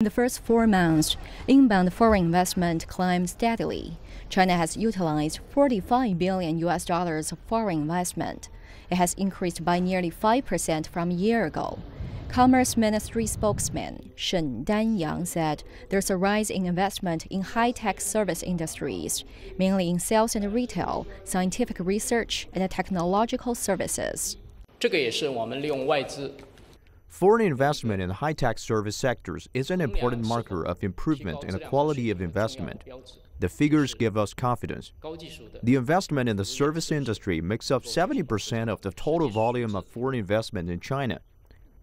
In the first 4 months, inbound foreign investment climbed steadily. China has utilized $45 billion of foreign investment. It has increased by nearly 5% from a year ago. Commerce Ministry spokesman Shen Danyang said there's a rise in investment in high-tech service industries, mainly in sales and retail, scientific research, and technological services. Foreign investment in the high-tech service sectors is an important marker of improvement in the quality of investment. The figures give us confidence. The investment in the service industry makes up 70% of the total volume of foreign investment in China.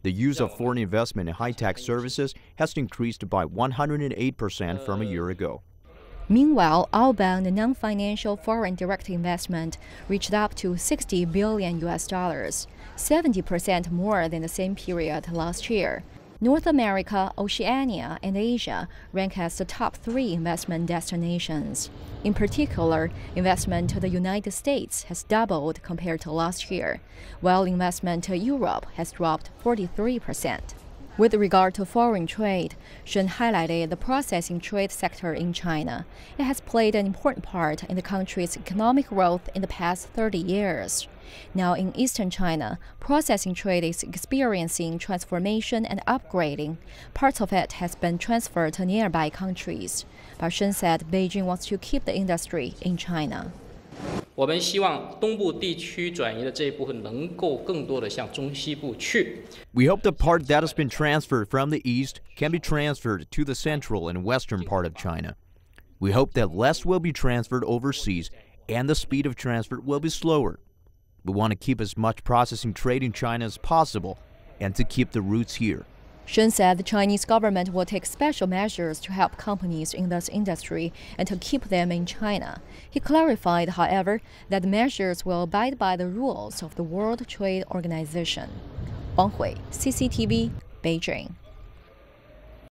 The use of foreign investment in high-tech services has increased by 108% from a year ago. Meanwhile, outbound non-financial foreign direct investment reached up to $60 billion, 70% more than the same period last year. North America, Oceania, and Asia rank as the top 3 investment destinations. In particular, investment to the United States has doubled compared to last year, while investment to Europe has dropped 43%. With regard to foreign trade, Shen highlighted the processing trade sector in China. It has played an important part in the country's economic growth in the past 30 years. Now in eastern China, processing trade is experiencing transformation and upgrading. Parts of it has been transferred to nearby countries. But Shen said Beijing wants to keep the industry in China. We hope the part that has been transferred from the east can be transferred to the central and western part of China. We hope that less will be transferred overseas and the speed of transfer will be slower. We want to keep as much processing trade in China as possible and to keep the roots here. Shen said the Chinese government will take special measures to help companies in this industry and to keep them in China. He clarified, however, that the measures will abide by the rules of the World Trade Organization. Wang Hui, CCTV, Beijing.